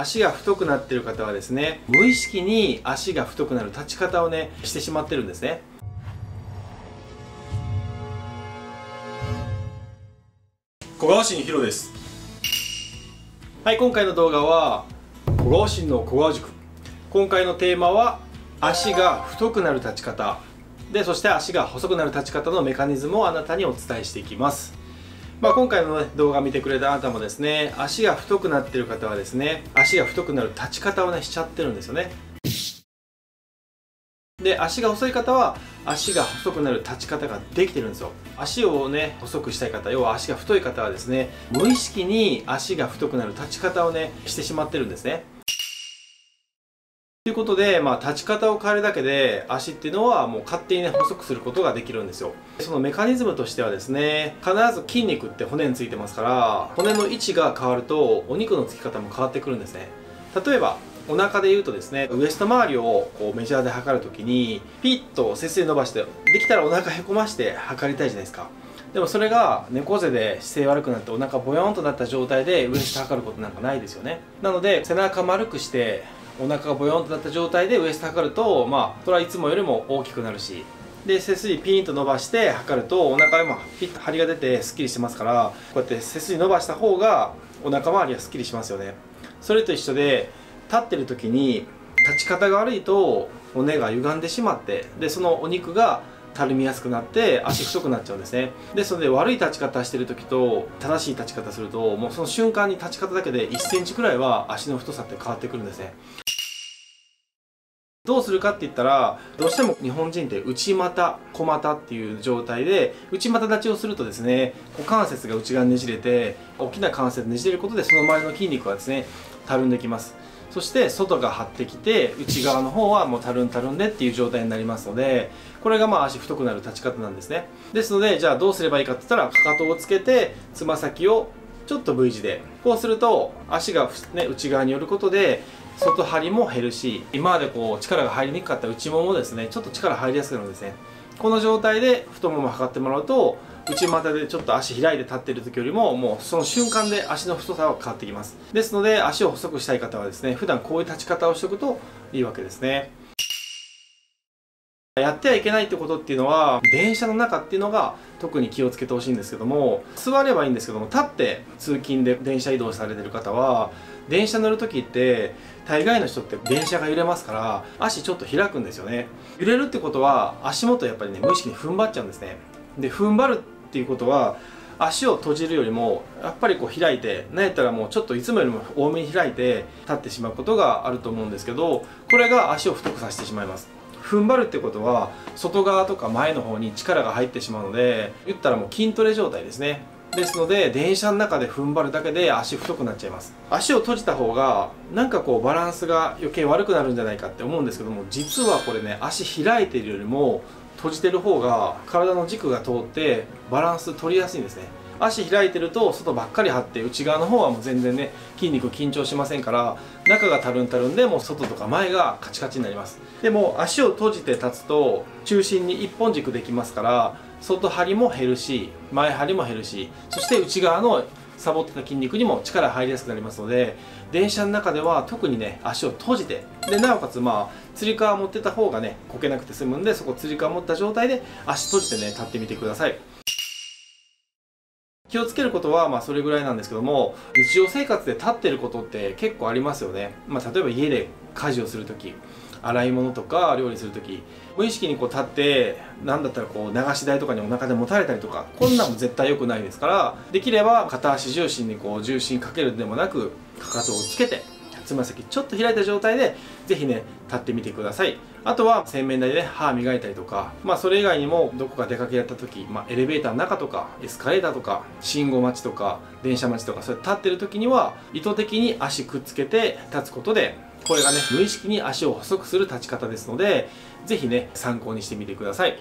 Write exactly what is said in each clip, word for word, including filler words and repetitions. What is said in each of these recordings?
足が太くなっている方はですね、無意識に足が太くなる立ち方をねしてしまってるんですね。小川真弘です。はい、今回の動画は小川真の小川塾。今回のテーマは足が太くなる立ち方で、そして足が細くなる立ち方のメカニズムをあなたにお伝えしていきます。まあ、今回の、ね、動画見てくれたあなたもですね、足が太くなっている方はですね、足が太くなる立ち方をねしちゃってるんですよね。で、足が細い方は足が細くなる立ち方ができてるんですよ。足をね細くしたい方、要は足が太い方はですね、無意識に足が太くなる立ち方をねしてしまってるんですね。ということで、まあ、立ち方を変えるだけで足っていうのはもう勝手にね細くすることができるんですよ。そのメカニズムとしてはですね、必ず筋肉って骨についてますから、骨の位置が変わるとお肉のつき方も変わってくるんですね。例えばお腹でいうとですね、ウエスト周りをこうメジャーで測るときにピッと背筋伸ばして、できたらお腹へこまして測りたいじゃないですか。でもそれが猫背で姿勢悪くなってお腹ボヨーンとなった状態でウエスト測ることなんかないですよね。なので背中丸くしてお腹がボヨンとなった状態でウエスト測ると、まあそれはいつもよりも大きくなるし、で背筋ピーンと伸ばして測るとお腹もピッと張りが出てすっきりしてますから、こうやって背筋伸ばした方がお腹周りはすっきりしますよね。それと一緒で、立ってる時に立ち方が悪いと骨が歪んでしまって、でそのお肉がたるみやすくなって足太くなっちゃうんですね。ですので悪い立ち方してる時と正しい立ち方すると、もうその瞬間に立ち方だけでいっセンチくらいは足の太さって変わってくるんですね。どうするかって言ったら、どうしても日本人って内股小股っていう状態で内股立ちをするとですね、股関節が内側にねじれて、大きな関節ねじれることでその周りの筋肉がですねたるんできます。そして外が張ってきて内側の方はもうたるんたるんでっていう状態になりますので、これがまあ足太くなる立ち方なんですね。ですので、じゃあどうすればいいかって言ったら、かかとをつけてつま先をちょっと V 字でこうすると、足が、ね、内側に寄ることで外張りも減るし、今までこう力が入りにくかった内ももですね、ちょっと力入りやすくなるんですね。この状態で太ももを測ってもらうと、内股でちょっと足開いて立っている時よりも、もうその瞬間で足の太さは変わってきます。ですので、足を細くしたい方はですね、普段こういう立ち方をしておくといいわけですね。やってはいけないってことっていうのは、電車の中っていうのが特に気をつけてほしいんですけども、座ればいいんですけども、立って通勤で電車移動されてる方は、電車乗る時って大概の人って電車が揺れますから、足ちょっと開くんですよね。揺れるってことは足元やっぱりね無意識に踏ん張っちゃうんですね。で、踏ん張るっていうことは足を閉じるよりもやっぱりこう開いて、なんやったらもうちょっといつもよりも多めに開いて立ってしまうことがあると思うんですけど、これが足を太くさせてしまいます。踏ん張るってことは外側とか前の方に力が入ってしまうので、言ったらもう筋トレ状態ですね。ですので、電車の中で踏ん張るだけで足太くなっちゃいます。足を閉じた方がなんかこうバランスが余計悪くなるんじゃないかって思うんですけども、実はこれね、足開いているよりも閉じてる方が体の軸が通ってバランス取りやすいんですね。足開いてると外ばっかり張って、内側の方はもう全然ね筋肉緊張しませんから、中がたるんたるんで、もう外とか前がカチカチになります。でも足を閉じて立つと中心に一本軸できますから、外張りも減るし前張りも減るし、そして内側のサボってた筋肉にも力入りやすくなりますので、電車の中では特にね足を閉じて、でなおかつまあつり革持ってた方がねこけなくて済むんで、そこつり革持った状態で足閉じてね立ってみてください。気をつけることはまあそれぐらいなんですけども、日常生活で立ってることって結構ありますよね。まあ、例えば家で家事をするとき、洗い物とか料理するとき、無意識にこう立って、何だったらこう流し台とかにお腹で持たれたりとか、こんなんも絶対良くないですから、できれば片足重心にこう重心かけるでもなく、かかとをつけてつま先ちょっと開いた状態で是非ね立ってみてください。あとは洗面台で、ね、歯磨いたりとか、まあ、それ以外にもどこか出かけやった時、まあ、エレベーターの中とかエスカレーターとか信号待ちとか電車待ちとか、それ立ってる時には意図的に足くっつけて立つことで、これがね無意識に足を細くする立ち方ですので、是非ね参考にしてみてください。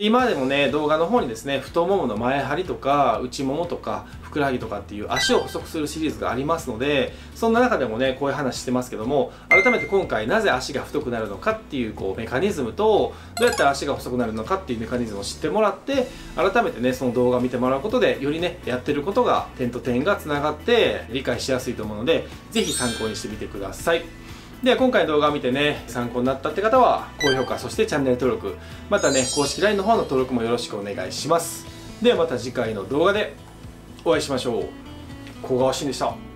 今でもね、動画の方にですね、太ももの前張りとか内ももとかふくらはぎとかっていう足を細くするシリーズがありますので、そんな中でもねこういう話してますけども、改めて今回なぜ足が太くなるのかっていうこうメカニズムと、どうやったら足が細くなるのかっていうメカニズムを知ってもらって、改めてねその動画を見てもらうことで、よりねやってることが点と点がつながって理解しやすいと思うので、是非参考にしてみてください。では今回の動画を見てね参考になったって方は高評価、そしてチャンネル登録、またね公式 ライン の方の登録もよろしくお願いします。ではまた次回の動画でお会いしましょう。小川真でした。